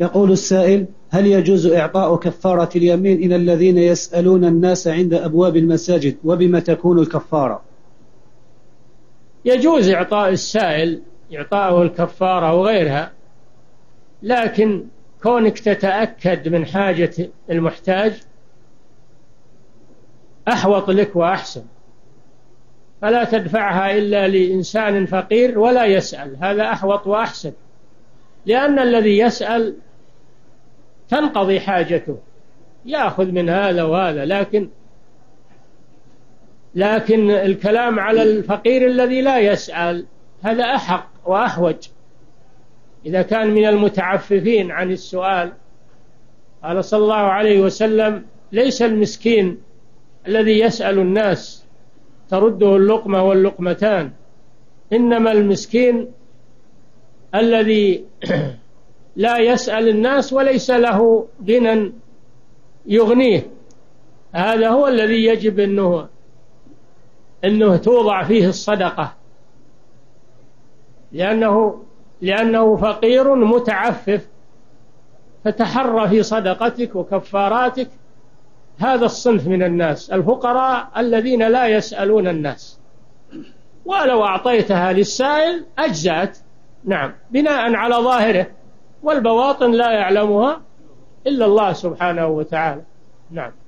يقول السائل: هل يجوز إعطاء كفارة اليمين إلى الذين يسألون الناس عند أبواب المساجد، وبما تكون الكفارة؟ يجوز إعطاء السائل إعطاءه الكفارة وغيرها، لكن كونك تتأكد من حاجة المحتاج أحوط لك وأحسن، فلا تدفعها إلا لإنسان فقير ولا يسأل، هذا أحوط وأحسن، لأن الذي يسأل تنقضي حاجته، يأخذ من هذا وهذا، لكن الكلام على الفقير الذي لا يسأل هذا أحق وأحوج، إذا كان من المتعففين عن السؤال. قال صلى الله عليه وسلم: ليس المسكين الذي يسأل الناس ترده اللقمة واللقمتان، إنما المسكين الذي لا يسأل الناس وليس له غنى يغنيه، هذا هو الذي يجب أنه توضع فيه الصدقة، لأنه فقير متعفف، فتحرى في صدقتك وكفاراتك هذا الصنف من الناس، الفقراء الذين لا يسألون الناس، ولو أعطيتها للسائل أجزأت، نعم، بناء على ظاهره، والبواطن لا يعلمها إلا الله سبحانه وتعالى، نعم.